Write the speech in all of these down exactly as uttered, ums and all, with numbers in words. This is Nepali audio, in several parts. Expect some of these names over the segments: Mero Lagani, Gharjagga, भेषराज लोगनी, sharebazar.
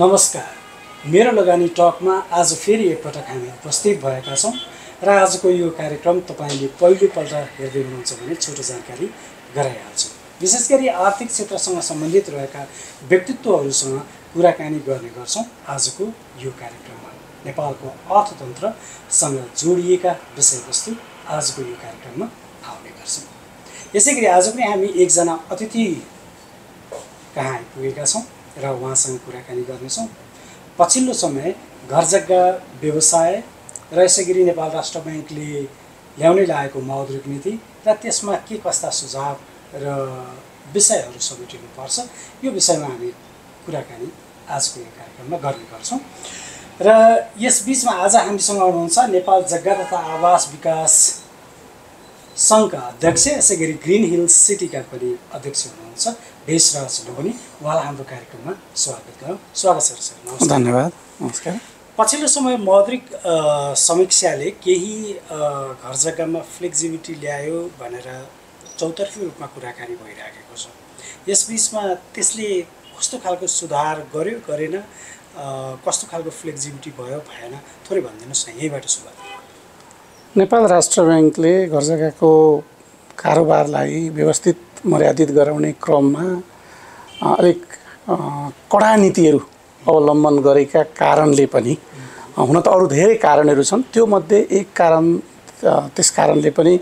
नमस्कार, मेरो लगानी टकमा आज फेरि एकपटक हामी उपस्थित भएका छौं र आजको यो कार्यक्रम तपाईले पहिलोपल्ट हेर्दै हुनुहुन्छ भने छोटो जानकारी गराइहाल्छु। विशेष गरी आर्थिक क्षेत्रसँग सम्बन्धित रहेका व्यक्तित्वहरूसँग कुराकानी गर्ने गर्छौं। आजको यो कार्यक्रममा नेपालको अर्थतन्त्रसँग जोडिएका विषयवस्तु आजको यो कार्यक्रममा आउने गर्छौं। यसैगरी आज पनि हामी एकजना अतिथि कहाँ पुगेका छौं र उहाँसँग कुराकानी गर्नेछौं। पछिल्लो समय घरजग्गा व्यवसाय र यसैगरी नेपाल राष्ट्र बैंकले ल्याउनै लागेको मौद्रिक नीति र त्यसमा के कस्ता सुझाव र विषयहरू समेटिनुपर्छ, यो विषयमा हामी कुराकानी आजको यो कार्यक्रममा गर्ने गर्छौं। र यसबीचमा आज हामीसँग हुनुहुन्छ नेपाल जग्गा तथा आवास विकास संघका अध्यक्ष यसैगरी ग्रीन हिल सिटीका पनि अध्यक्ष हुनुहुन्छ भेषराज लोगनी। उहाँलाई हाम्रो कार्यक्रममा स्वागत गरौँ। स्वागत छ सर। धन्यवाद। नमस्कार। पछिल्लो समय मौद्रिक समीक्षाले केही घर जग्गामा फ्लेक्सिबिलिटी ल्यायो भनेर चौतर्फी रूपमा कुराकानी भइराखेको छ। यसबीचमा त्यसले कस्तो खालको सुधार गर्यो गरेन, कस्तो खालको फ्लेक्सिबिलिटी भयो भएन, थोरै भनिदिनुहोस् न। यहीबाट सुरुवात। नेपाल राष्ट्र बैंकले घर जग्गाको कारोबारलाई व्यवस्थित मर्यादित गराउने क्रममा अलिक कडा नीतिहरू अवलम्बन गरेका कारणले पनि, हुन त अरू धेरै कारणहरू छन्, त्यो मध्ये एक कारण, त्यस कारणले पनि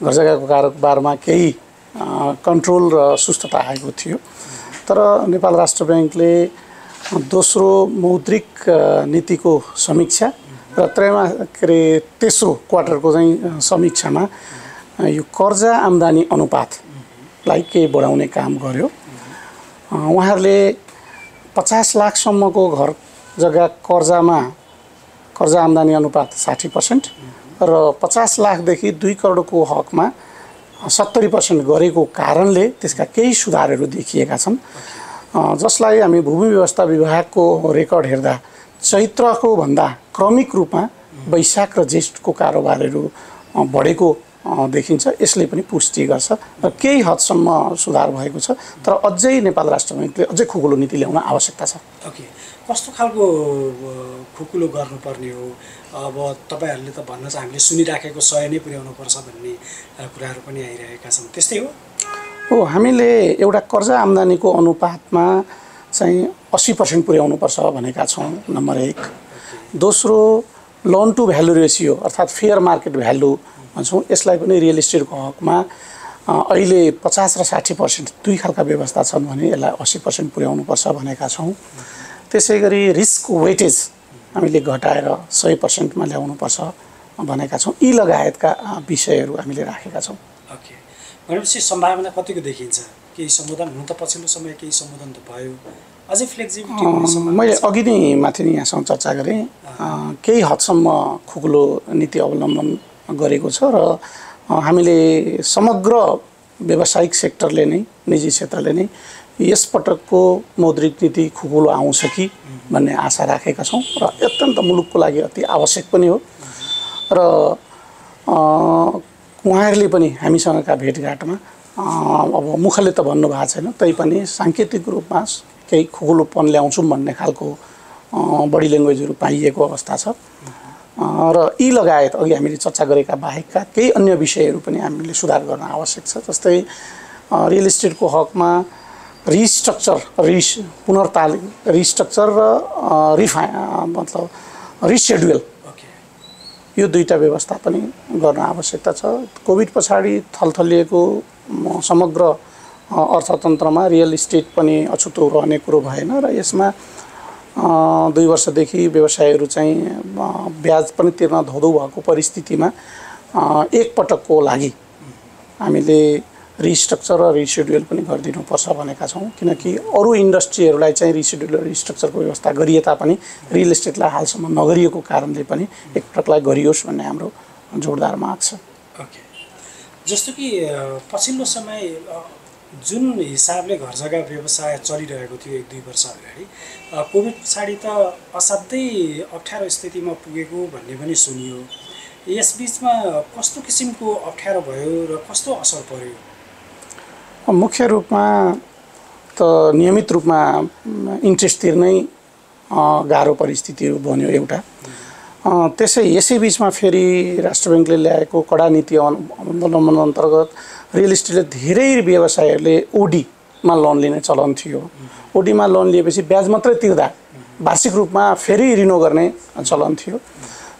घर जग्गाको कारोबारमा केही कन्ट्रोल र सुस्तता आएको थियो। तर नेपाल राष्ट्र बैंकले दोस्रो मौद्रिक नीतिको समीक्षा र त्रैमा के अरे तेस्रो क्वार्टरको चाहिँ समीक्षामा यो कर्जा आम्दानी अनुपातलाई केही बढाउने काम गर्यो। उहाँहरूले पचास लाखसम्मको घर जग्गा कर्जामा कर्जा आम्दानी अनुपात साठी पर्सेन्ट र पचास लाखदेखि दुई करोडको हकमा सत्तरी पर्सेन्ट गरेको कारणले त्यसका केही सुधारहरू देखिएका छन्, जसलाई हामी भूमि व्यवस्था विभागको रेकर्ड हेर्दा चैत्रको भन्दा क्रमिक रूपमा वैशाख र ज्येष्ठको कारोबारहरू बढेको देखिन्छ। यसले पनि पुष्टि गर्छ र केही हदसम्म सुधार भएको छ। तर अझै नेपाल राष्ट्र बैंकले अझै खुकुलो नीति ल्याउन आवश्यकता छ। ओके, कस्तो खालको खुकुलो गर्नुपर्ने हो? अब तपाईँहरूले त भन्न चाहिँ हामीले सुनिराखेको सय नै पुर्याउनु पर्छ भन्ने कुराहरू पनि आइरहेका छन्, त्यस्तै हो? हो, हामीले एउटा कर्जा आम्दानीको अनुपातमा चाहिँ अस्सी पर्सेन्ट पुर्याउनु पर्छ भनेका छौँ, नम्बर एक। दोस्रो, लोन टू भ्यालु रेसियो अर्थात् फेयर मार्केट भ्यालु भन्छौँ, यसलाई पनि रियल इस्टेटको हकमा अहिले पचास र साठी पर्सेन्ट दुई खालका व्यवस्था छन् भने यसलाई अस्सी पर्सेन्ट पुर्याउनुपर्छ भनेका छौँ। त्यसै गरी रिस्क वेटेज हामीले घटाएर सय पर्सेन्टमा ल्याउनुपर्छ भनेका छौँ। यी लगायतका विषयहरू हामीले राखेका छौँ। ओके, भनेपछि सम्भावना कतिको देखिन्छ? केही सम्बोधन हुन त पछिल्लो समय केही सम्बोधन त भयो, अझै फ्लेक्सिबिलिटी मैले अघि नै माथि नै यहाँसँग चर्चा गरेँ। केही हदसम्म खुकुलो नीति अवलम्बन गरेको छ र हामीले समग्र व्यावसायिक सेक्टरले नै, निजी क्षेत्रले नै यसपटकको मौद्रिक नीति खुकुलो आउँछ कि भन्ने आशा राखेका छौँ र अत्यन्त मुलुकको लागि अति आवश्यक पनि हो। र उहाँहरूले पनि हामीसँगका भेटघाटमा अब मुखले त भन्नुभएको छैन, तैपनि साङ्केतिक रूपमा केही खुकुलोपन ल्याउँछौँ भन्ने खालको बडी ल्याङ्ग्वेजहरू पाइएको अवस्था छ। र यी लगायत अघि हामीले चर्चा गरेका बाहेकका केही अन्य विषयहरू पनि हामीले सुधार गर्न आवश्यक छ। जस्तै रियल इस्टेटको हकमा रिस्ट्रक्चर, रिस पुनर्ताल रिस्ट्रक्चर र रिफाइ मतलब रिसेड्युल, यो दुईवटा व्यवस्था पनि गर्न आवश्यकता छ। कोभिड पछाडि थलथलिएको समग्र अर्थतन्त्रमा रियल इस्टेट पनि अछुतो रहने कुरो भएन र यसमा दुई वर्षदेखि व्यवसायहरू चाहिँ ब्याज पनि तिर्न धोधो भएको परिस्थितिमा एकपटकको लागि हामीले रिस्ट्रक्चर र रिसेड्युल पनि गरिदिनुपर्छ भनेका छौँ। किनकि अरू इन्डस्ट्रीहरूलाई चाहिँ रिसेड्युल र रिस्ट्रक्चरको व्यवस्था गरिए तापनि रियल इस्टेटलाई हालसम्म नगरिएको कारणले पनि एकपटकलाई गरियोस् भन्ने हाम्रो जोडदार माग छ। ओके, जस्तो कि पछिल्लो समय जुन हिसाबले घर जग्गा व्यवसाय चलिरहेको थियो एक दुई वर्ष अगाडि, कोभिड पछाडि त असाध्यै अप्ठ्यारो स्थितिमा पुगेको भन्ने पनि सुनियो। यसबिचमा कस्तो किसिमको अप्ठ्यारो भयो र कस्तो असर पर्यो? मुख्य रूपमा त नियमित रूपमा इन्ट्रेस्ट तिर्नै गाह्रो परिस्थिति बन्यो एउटा। त्यसै यसै बीचमा फेरि राष्ट्र बैंकले ल्याएको कडा नीति अवलम्बन अन्तर्गत रियल इस्टेटले धेरै व्यवसायीहरूले ओडीमा लोन लिने चलन थियो। ओडीमा लोन लिएपछि ब्याज मात्रै तिर्दा वार्षिक रूपमा फेरि रिनो गर्ने चलन थियो।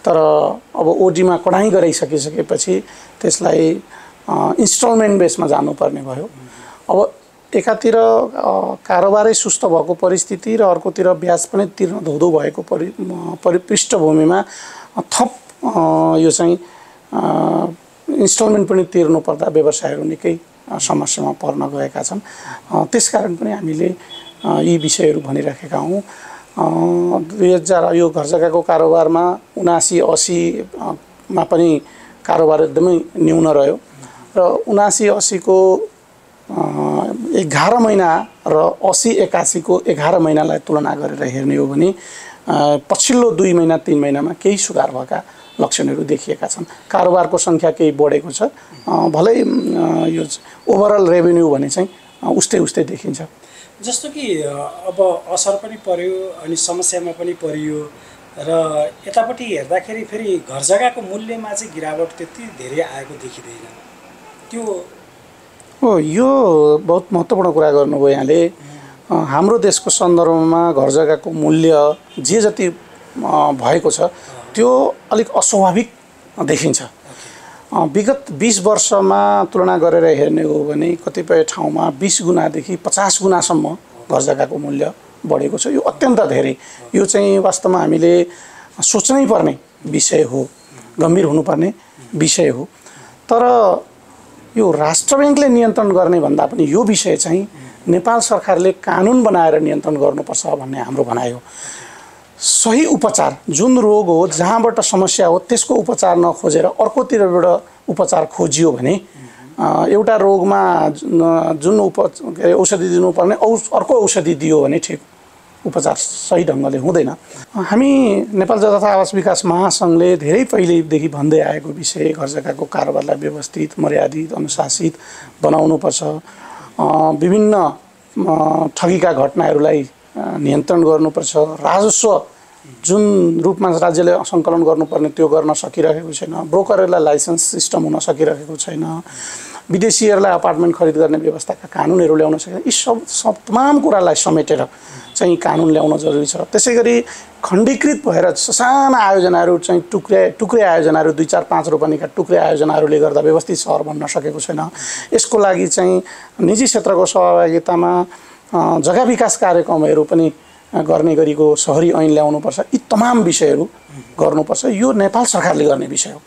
तर अब ओडीमा कडाई गरिसकेपछि त्यसलाई इन्स्टलमेन्ट बेसमा जानुपर्ने भयो। अब एकातिर कारोबारै सुस्त भएको परिस्थिति र अर्कोतिर ब्याज पनि तिर्न धोधो भएको पृष्ठभूमिमा थप यो चाहिँ इन्स्टलमेन्ट पनि तिर्नु पर्दा व्यवसायहरू निकै समस्यामा पर्न गएका छन्। त्यसकारण पनि हामीले यी विषयहरू भनिराखेका हौं। दुई हजार यो घरजग्गाको कारोबारमा उनासी असी मा पनि कारोबार एकदमै न्यून रह्यो र उनासी असी को एघार महीना र असी एकासी को एघार महीनालाई तुलना गरेर हेर्ने हो भने पछिल्लो दुई महीना तीन महीनामा केही सुधार भएका लक्षणहरू देखिएका छन्। कारोबारको संख्या केही बढेको छ, भलै यो ओभरअल रेभेन्यू भने चाहिँ उस्तै उस्तै देखिन्छ। जस्तो कि अब असर पनि पर्यो अनि समस्यामा पनि पर्यो र यतापट्टि हेर्दाखेरि फेरि घर जग्गाको मूल्यमा चाहिँ गिरावट त्यति धेरै आएको देखिदैन। त्यो ओ यो बहुत महत्त्वपूर्ण कुरा गर्नुभयो यहाँले। हाम्रो देशको सन्दर्भमा घर जग्गाको मूल्य जे जति भएको छ त्यो अलिक अस्वाभाविक देखिन्छ। विगत बीस वर्षमा तुलना गरेर हेर्ने हो भने कतिपय ठाउँमा बीस गुणादेखि पचास गुणासम्म घर जग्गाको मूल्य बढेको छ। यो अत्यन्त धेरै, यो चाहिँ वास्तवमा हामीले सोच्नै पर्ने विषय हो, गम्भीर हुनुपर्ने विषय हो। तर यो राष्ट्र बैंकले नियन्त्रण गर्ने भन्दा पनि यो विषय चाहिँ नेपाल सरकारले कानुन बनाएर नियन्त्रण गर्नुपर्छ भन्ने हाम्रो भनाइ हो। सही उपचार जुन रोग हो, जहाँबाट समस्या हो, त्यसको उपचार नखोजेर अर्कोतिरबाट उपचार खोजियो भने एउटा रोगमा जुन उप औषधि दिनुपर्ने अर्को औषधि दियो भने ठिक उपचार सही ढङ्गले हुँदैन। हामी नेपाल जनता आवास विकास महासंघले धेरै पहिलेदेखि भन्दै आएको विषय घर जग्गाको कारोबारलाई व्यवस्थित, मर्यादित, अनुशासित बनाउनुपर्छ। विभिन्न ठगीका घटनाहरूलाई नियन्त्रण गर्नुपर्छ। राजस्व जुन रूपमा राज्यले सङ्कलन गर्नुपर्ने त्यो गर्न सकिरहेको छैन। ब्रोकरहरूलाई लाइसेन्स सिस्टम हुन सकिरहेको छैन। विदेशीहरूलाई अपार्टमेन्ट खरिद गर्ने व्यवस्थाका कानुनहरू ल्याउन सकिन्छ। यी सब सब तमाम कुरालाई समेटेर चाहिँ कानुन ल्याउन जरुरी छ। त्यसैगरी खण्डीकृत भएर साना आयोजनाहरू चाहिँ टुक्रे टुक्रे आयोजनाहरू दुई चार पाँच रोपनीका टुक्रे आयोजनाहरूले गर्दा व्यवस्थित सहर बन्न सकेको छैन। यसको लागि चाहिँ निजी क्षेत्रको सहभागितामा जग्गा विकास कार्यक्रमहरू पनि गर्ने गरेको सहरी ऐन ल्याउनुपर्छ। यी तमाम विषयहरू गर्नुपर्छ। यो नेपाल सरकारले गर्ने विषय हो।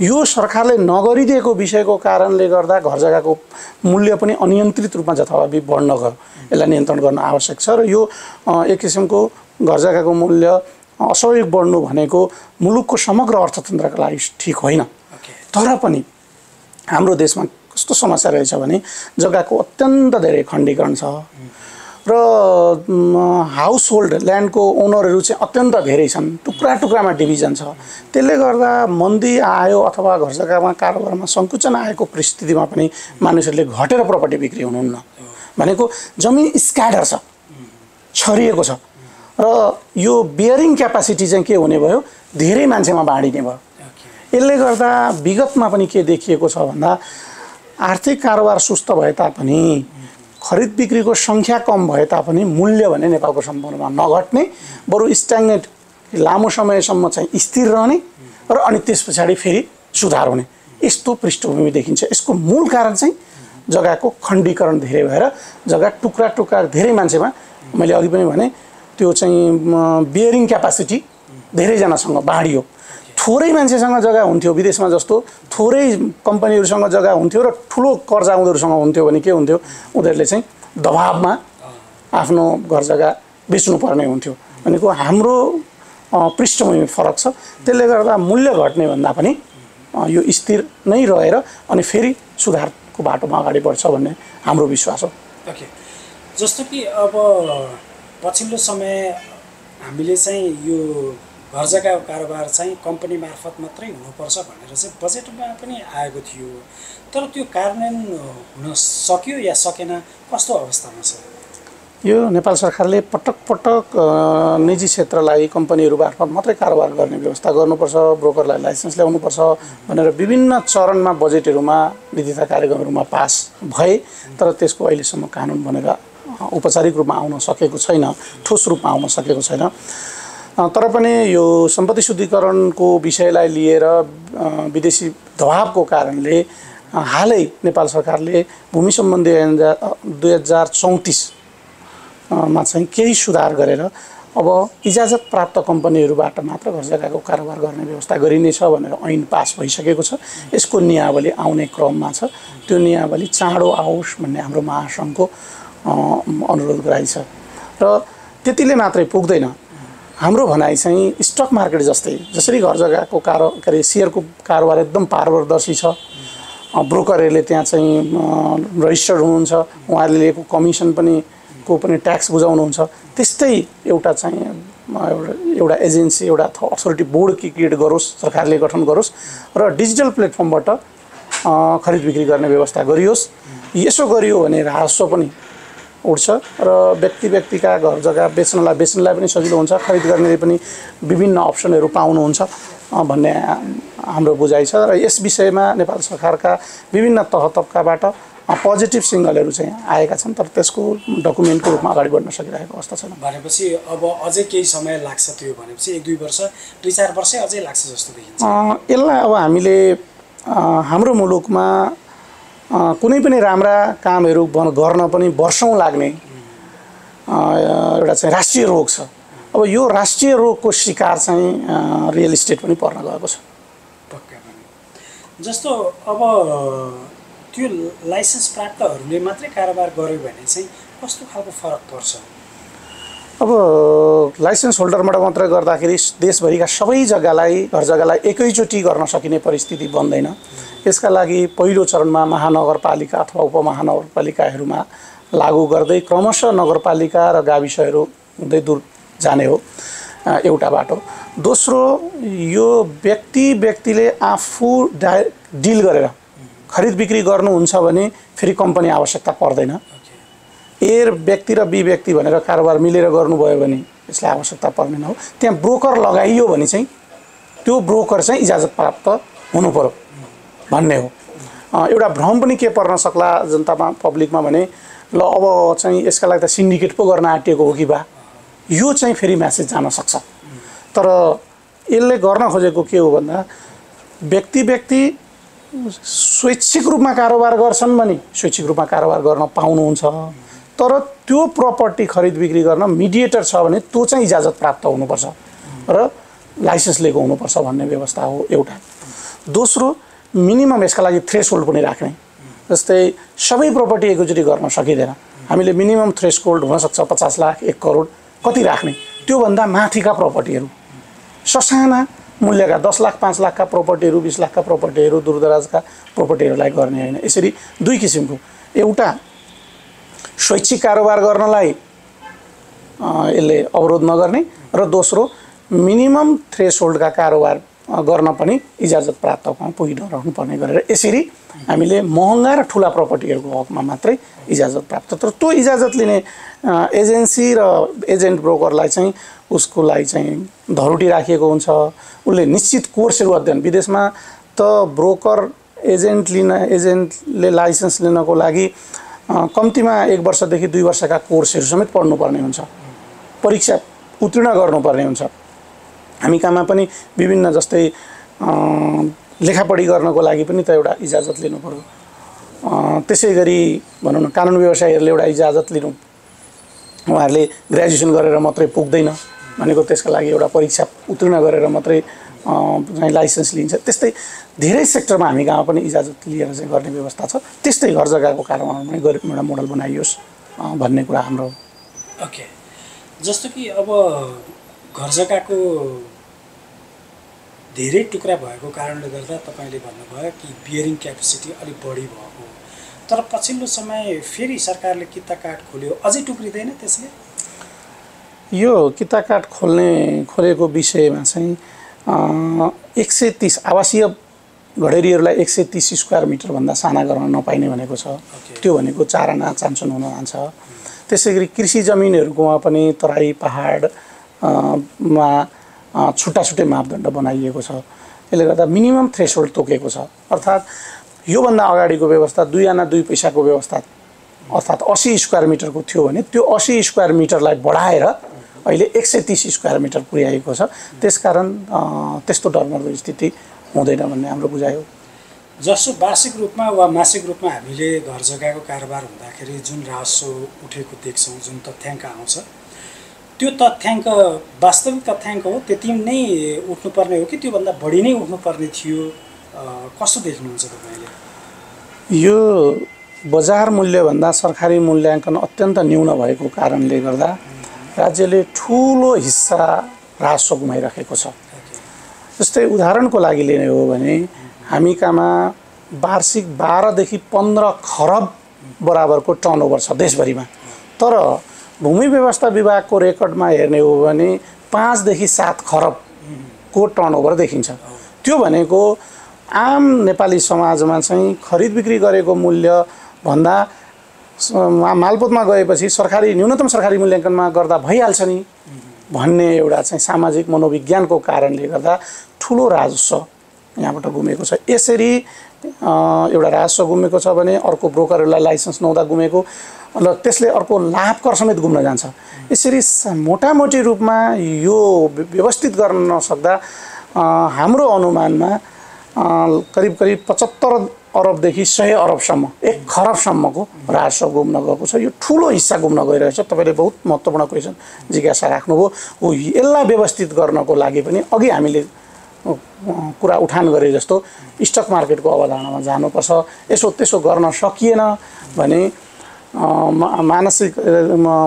यो सरकारले नगरिदिएको विषयको कारणले गर्दा घर जग्गाको मूल्य पनि अनियन्त्रित रूपमा जथाभावी बढ्न गयो। यसलाई नियन्त्रण गर्न आवश्यक छ। र यो एक किसिमको घर जग्गाको मूल्य अस्वाभाविक बढ्नु भनेको मुलुकको समग्र अर्थतन्त्रका लागि ठिक होइन। तर पनि हाम्रो देशमा कस्तो समस्या रहेछ भने जग्गाको अत्यन्त धेरै खण्डीकरण छ र हाउस होल्ड ल्यान्डको ओनरहरू चाहिँ अत्यन्त धेरै छन्। टुक्रा टुक्रामा डिभिजन छ। त्यसले गर्दा मन्दी आयो अथवा घर जग्गामा कारोबारमा सङ्कुचन आएको परिस्थितिमा पनि मानिसहरूले घटेर प्रपर्टी बिक्री हुनुहुन्न। भनेको जमिन स्क्याडर छ, छरिएको छ र यो बियरिङ क्यापासिटी चाहिँ के हुने भयो, धेरै मान्छेमा बाँडिने भयो। यसले गर्दा विगतमा पनि के देखिएको छ भन्दा आर्थिक कारोबार सुस्त भए तापनि, खरीद बिक्रीको संख्या कम भए तापनि मूल्य भने नेपालको सम्पूर्णमा नघट्ने, बरु स्ट्याग्नेट लामो समयसम्म चाहिँ स्थिर रहने र अनि त्यस पछाडि फेरि सुधार हुने, यस्तो पृष्ठभूमि देखिन्छ। यसको मूल कारण चाहिँ जग्गाको खण्डीकरण धेरै भएर जग्गा टुक्रा टुक्रा धेरै मान्छेमा, मैले अघि पनि भने त्यो चाहिँ बियरिङ क्यापासिटी धेरैजनासँग बाँडियो। थोरै मान्छेसँग जग्गा हुन्थ्यो, विदेशमा जस्तो थोरै कम्पनीहरूसँग जग्गा हुन्थ्यो र ठुलो कर्जा उनीहरूसँग हुन्थ्यो भने के हुन्थ्यो, उनीहरूले चाहिँ दबावमा आफ्नो घर जग्गा बेच्नुपर्ने हुन्थ्यो। भनेको हाम्रो पृष्ठभूमि फरक छ। त्यसले गर्दा मूल्य घट्ने भन्दा पनि यो स्थिर नै रहेर अनि फेरि सुधारको बाटोमा अगाडि बढ्छ भन्ने हाम्रो विश्वास हो। ओके, जस्तो कि अब पछिल्लो समय हामीले चाहिँ यो घर जग्गाको कारोबार चाहिँ कम्पनी मार्फत मात्रै हुनुपर्छ भनेर चाहिँ बजेटमा पनि आएको थियो, तर त्यो कार्यान्वयन हुन सक्यो या सकेन, कस्तो अवस्थामा छ? यो नेपाल सरकारले पटक पटक निजी क्षेत्रलाई कम्पनीहरु मार्फत मात्रै कारोबार गर्ने व्यवस्था गर्नुपर्छ, ब्रोकरलाई लाइसेन्स ल्याउनुपर्छ भनेर विभिन्न चरणमा बजेटहरुमा विधिका कार्यक्रमहरुमा पास भए, तर त्यसको अहिलेसम्म कानुन बनेर औपचारिक रुपमा आउन सकेको छैन, ठोस रुपमा आउन सकेको छैन। तर पनि यो सम्पत्ति शुद्धिकरणको विषयलाई लिएर विदेशी दबावको कारणले हालै नेपाल सरकारले भूमि सम्बन्धी ऐन दुई हजार चौंतीस मा चाहिँ केही सुधार गरेर अब इजाजत प्राप्त कम्पनीहरुबाट मात्र घरजग्गाको कारोबार गर्ने व्यवस्था गरिनेछ भनेर ऐन पास भइसकेको छ। यसको नियावली आउने क्रममा छ, त्यो नियावली चाँडो आओस् भन्ने हाम्रो महासंघको अनुरोध गराइ छ। र त्यतिले मात्रै पुग्दैन, हाम्रो भनाइ चाहिँ स्टक मार्केट जस्तै, जसरी घरजग्गाको कारो के शेयरको कारोबार एकदम पारदर्शी छ, ब्रोकरहरुले त्यहाँ चाहिँ रजिस्टर हुनुहुन्छ, उहाँहरूले लिएको कमिसन पनि को पनि ट्याक्स बुझाउनुहुन्छ, त्यस्तै एउटा चाहिँ एउटा एजेन्सी एउटा अथोरिटी बोर्ड कि क्रिएट गरोस्, सरकारले गठन गरोस् र डिजिटल प्लेटफर्मबाट खरीद बिक्री गर्ने व्यवस्था गरियोस्। यसो गरियो भने राजस्व पनि उठ्छ र व्यक्ति व्यक्तिका घर जग्गा बेच्नलाई बेच्नलाई पनि सजिलो हुन्छ, खरीद गर्नेले पनि विभिन्न अप्सनहरु पाउनुहुन्छ भन्ने हाम्रो बुझाइ छ। र यस विषयमा नेपाल सरकारका विभिन्न तह तबकाबाट पोजिटिभ सिग्नलहरु चाहिँ आएका छन्, तर त्यसको डकुमेन्टको रूपमा अगाडि बढ्न सकिरहेको अवस्था छैन। भनेपछि अब अझै केही समय लाग्छ, त्यो भनेपछि एक दुई वर्ष दुई चार वर्ष अझै लाग्छ जस्तो देखिन्छ। यसलाई अब हामीले हाम्रो मुलुकमा कुनै पनि राम्रा कामहरु गर्न पनि वर्षौं लाग्ने एउटा चाहिँ राष्ट्रिय रोग छ। अब यो राष्ट्रिय रोगको शिकार चाहिँ रियल इस्टेट पनि पर्न गएको छ। पक्का पनि जस्तो अब त्यो लाइसेन्स प्राप्तहरुले मात्रै कारोबार गर्यो भने चाहिँ कस्तो खालको फरक पर्छ? अब लाइसेन्स होल्डरबाट मात्र गर्दाखेरि देशभरिका सबै जग्गालाई घर जग्गालाई एकैचोटी गर्न सकिने परिस्थिति बन्दैन। यसका लागि पहिलो चरणमा महानगरपालिका अथवा उपमहानगरपालिकाहरुमा लागू गर्दै क्रमशः नगरपालिका र गाविसहरु हुँदै दूर जाने हो एउटा बाटो। दोस्रो, यो व्यक्ति व्यक्तिले आफू डिल गरेर खरीद बिक्री गर्नुहुन्छ भने फेरि कम्पनी आवश्यकता पर्दैन। ए व्यक्ति र बी व्यक्ति भनेर कारोबार मिलेर गर्नुभयो भने यसलाई आवश्यकता पर्दैन हो। त्यहाँ ब्रोकर लगाइयो भने चाहिँ त्यो ब्रोकर चाहिँ इजाजत प्राप्त हुनुपर्यो भन्ने हो। एउटा भ्रम पनि के पर्न सक्ला जनतामा पब्लिकमा भने ल अब चाहिँ यसका लागि त सिन्डिकेट पो गर्न आँटिएको हो कि बा, यो चाहिँ फेरि मेसेज जान सक्छ। तर यसले गर्न खोजेको के हो भन्दा व्यक्ति व्यक्ति स्वैच्छिक रूपमा कारोबार गर्छन् भने स्वैच्छिक रूपमा कारोबार गर्न पाउनुहुन्छ, तर त्यो प्रपर्टी खरीद बिक्री गर्न मिडिएटर छ भने त्यो चाहिँ इजाजत प्राप्त हुनुपर्छ र लाइसेन्स लिएको हुनुपर्छ भन्ने व्यवस्था हो एउटा। दोस्रो, मिनिमम यसका लागि थ्रेसहोल्ड पनि राख्ने, जस्तै सबै प्रपर्टी एकैचोटी गर्न सकिदैन, हामीले मिनिमम थ्रेसहोल्ड हुन सक्छ पचास लाख एक करोड कति राख्ने, त्यो भन्दा माथिका प्रपर्टीहरु ससाना मूल्यका दस लाख पाँच लाखका प्रपर्टीहरु बीस लाखका प्रपर्टीहरु दूरदराजका प्रपर्टीहरुलाई गर्ने हैन। यसरी दुई किसिमको, एउटा स्वैच्छिक कारोबार गर्नलाई यसले अवरोध नगर्ने र दोस्रो मिनिमम थ्रेसहोल्डका कारोबार गर्न पनि इजाजत प्राप्त पुगिन राख्नु पर्ने गरेर यसरी हामीले महँगा र ठूला प्रपर्टीहरुको हकमा मात्रै इजाजत प्राप्त। तर त्यो इजाजत लिने एजेन्सी र एजेन्ट ब्रोकरलाई चाहिँ उसको लागि चाहिँ धरोटी राखिएको हुन्छ, उसले निश्चित कोर्सहरु अध्ययन, विदेशमा त ब्रोकर एजेन्ट लिन एजेन्टले लाइसेन्स लिनको लागि कम्तिमा एक वर्षदेखि दुई वर्षका कोर्सहरु समेत पढ्नुपर्ने हुन्छ, परीक्षा उत्तीर्ण गर्नुपर्ने हुन्छ। हामी काममा पनि विभिन्न जस्तै लेखापढी गर्नको लागि पनि त एउटा इजाजत लिनु पर्यो, त्यसैगरी भनौं न कानुन व्यवसायीहरुले एउटा इजाजत लिनु उहाँहरूले ग्र्याजुएसन गरेर मात्रै पुग्दैन भनेको, त्यसका लागि एउटा परीक्षा उत्तीर्ण गरेर मात्रै चाहिँ लाइसेन्स लिन्छ। त्यस्तै धेरै सेक्टरमा हामी गाउँमा पनि इजाजत लिएर चाहिँ गर्ने व्यवस्था छ। त्यस्तै घर जग्गाको कारोबारमा पनि एउटा मोडल बनाइयोस् भन्ने कुरा हाम्रो। ओके, जस्तो कि अब घर जग्गाको धेरै टुक्रा भएको कारणले गर्दा तपाईले भन्नुभयो कि बियरिङ क्यापेसिटी अलि बढी भएको, तर पछिल्लो समय फेरि सरकारले किता काट खोल्यो, अझै टुक्रिदैन त्यसले? यो किता काट खोल्ने खोलेको विषयमा चाहिँ एक सय तीस आवासीय घडेरीहरूलाई एक सय तीस स्क्वायर मिटरभन्दा साना गर्न नपाइने भनेको छ। त्यो भनेको चार आना चान्चन हुन जान्छ। त्यसैगरी कृषि जमिनहरुकोमा पनि तराई पहाड मा छुट्टा छुट्टै मापदण्ड बनाइएको छ। त्यसले गर्दा मिनिमम थ्रेशोल्ड तोकेको छ। अर्थात यो भन्दा अगाडिको व्यवस्था दुई आना दुई पैसाको व्यवस्था अर्थात अस्सी स्क्वायर मिटरको थियो भने त्यो अस्सी स्क्वायर मिटरलाई बढाएर अहिले एक सय तीस स्क्वायर मिटर पुर्याएको छ। त्यसकारण त्यस्तो डरमर्दो स्थिति हुँदैन भन्ने हाम्रो बुझाइ हो। जसो वार्षिक रूपमा वा मासिक रूपमा हामीले घर जग्गाको कारोबार हुँदाखेरि जुन राजस्व उठेको देख्छौं, जुन तथ्याङ्क आउँछ त्यो तथ्याङ्क वास्तविक तथ्याङ्क हो त्यति नै उठ्नुपर्ने हो कि त्यो भन्दा बढी नै उठ्नुपर्ने थियो? कस्तो देख्नुहुन्छ तपाईले? यो बजार मूल्य भन्दा सरकारी मूल्याङ्कन अत्यन्त न्यून भएको कारणले गर्दा राज्यले ठूलो हिस्सा राजस्व गुमाइराखेको छ। जस्तै उदाहरणको लागि लिने हो भने हामी कामा वार्षिक बाह्र देखि पन्ध्र खरब बराबरको टर्नओभर छ देशभरिमा, तर भूमि व्यवस्था विभागको रेकर्डमा हेर्ने हो भने पाँच देखि सात खरब को टर्नओभर देखिन्छ। त्यो भनेको आम नेपाली समाजमा चाहिँ खरिद बिक्री गरेको मूल्य भन्दा मालपोतमा गएपछि सरकारी न्यूनतम सरकारी मूल्याङ्कनमा गर्दा भइहाल्छ नि भन्ने एउटा चाहिँ सामाजिक मनोविज्ञानको कारणले गर्दा ठूलो राजस्व यहाँबाट गुमेको छ। यसरी एउटा राजस्व गुमेको छ भने अर्को ब्रोकरहरूलाई लाइसेन्स नहुँदा गुमेको र त्यसले अर्को लाभकर समेत गुम्न जान्छ। यसरी मोटामोटी रूपमा यो व्यवस्थित गर्न नसक्दा हाम्रो अनुमानमा करिब करिब पचहत्तर अरब देखि सय अरब सम्म एक खरब सम्मको राजस्व गुम्न गएको छ। यो ठूलो हिस्सा गुम्न गइरहेछ। तपाईले बहुत महत्त्वपूर्ण क्वेशन जिज्ञासा राख्नुभयो। हो यसलाई व्यवस्थित गर्नको लागि पनि अघि हामीले कुरा उठान गरे जस्तो स्टक मार्केटको अवधारणामा जानुपर्छ। यसो त्यसो गर्न सकिएन भने मानसिक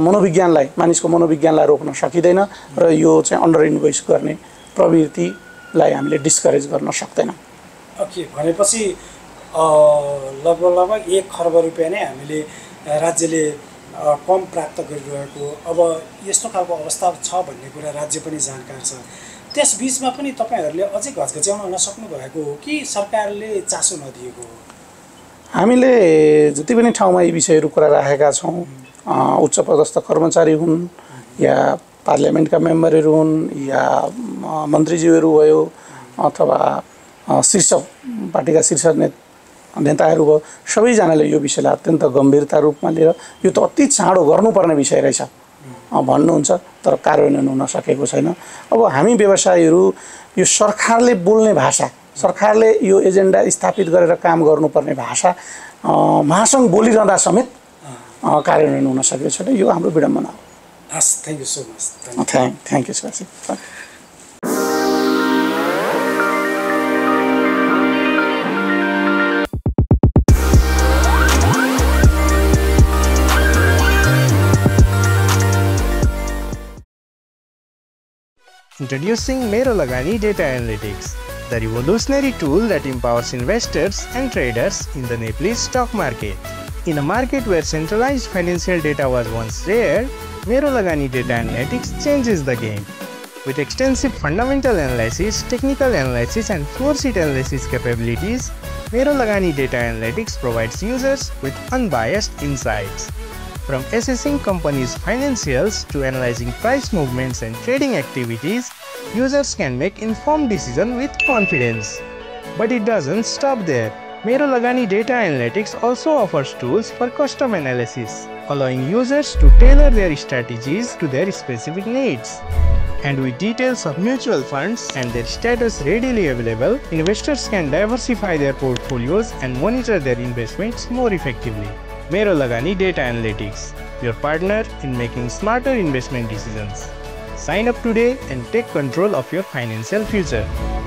मनोविज्ञानलाई मानिसको मनोविज्ञानलाई रोक्न सकिदैन र यो चाहिँ अन्डर इन्भेस्ट गर्ने प्रवृत्तिलाई हामीले डिस्करेज गर्न सक्दैनौँ। ओके, भनेपछि लगभग लगभग एक खर्ब रुपियाँ नै हामीले राज्यले कम प्राप्त गरिरहेको अब यस्तो खालको अवस्था छ भन्ने कुरा राज्य पनि जानकार छ। त्यस बीचमा पनि तपाईहरुले अझै घचघच्याउन नसक्नु भएको हो कि सरकारले चासो नदिएको हो? हामीले जति पनि ठाउँमा यी विषयहरु कुरा राखेका छौं। उच्च पदस्थ कर्मचारी हुन् या पार्लियामेन्टका मेम्बरहरु हुन् या मन्त्रीज्यूहरु भयो अथवा शीर्ष पार्टीका शीर्ष नेताहरु भयो, सबैजनाले यो विषयलाई अत्यन्त गम्भीरता रूपमा लिएर यो त अति चाँडो गर्नुपर्ने विषय रहेछ भन्नुहुन्छ, तर कार्यान्वयन हुन सकेको छैन। अब हामी व्यवसायीहरू यो सरकारले बोल्ने भाषा, सरकारले यो एजेन्डा स्थापित गरेर काम गर्नुपर्ने भाषा महासंघ बोलिरहँदा समेत कार्यान्वयन हुन सकेको छैन। यो हाम्रो विडम्बना हो। हस्, thank you so much. Thank thank you so much. Introducing Mero Lagani Data Analytics, the revolutionary tool that empowers investors and traders in the Nepalese stock market. In a market where centralized financial data was once rare, Mero Lagani Data Analytics changes the game. With extensive fundamental analysis, technical analysis and flow sheet analysis capabilities, Mero Lagani Data Analytics provides users with unbiased insights. From assessing companies' financials to analyzing price movements and trading activities, users can make informed decisions with confidence. But it doesn't stop there. Mero Lagani Data Analytics also offers tools for custom analysis, allowing users to tailor their strategies to their specific needs. And with details of mutual funds and their status readily available, investors can diversify their portfolios and monitor their investments more effectively. Mero Lagani Data Analytics, your partner in making smarter investment decisions. Sign up today and take control of your financial future.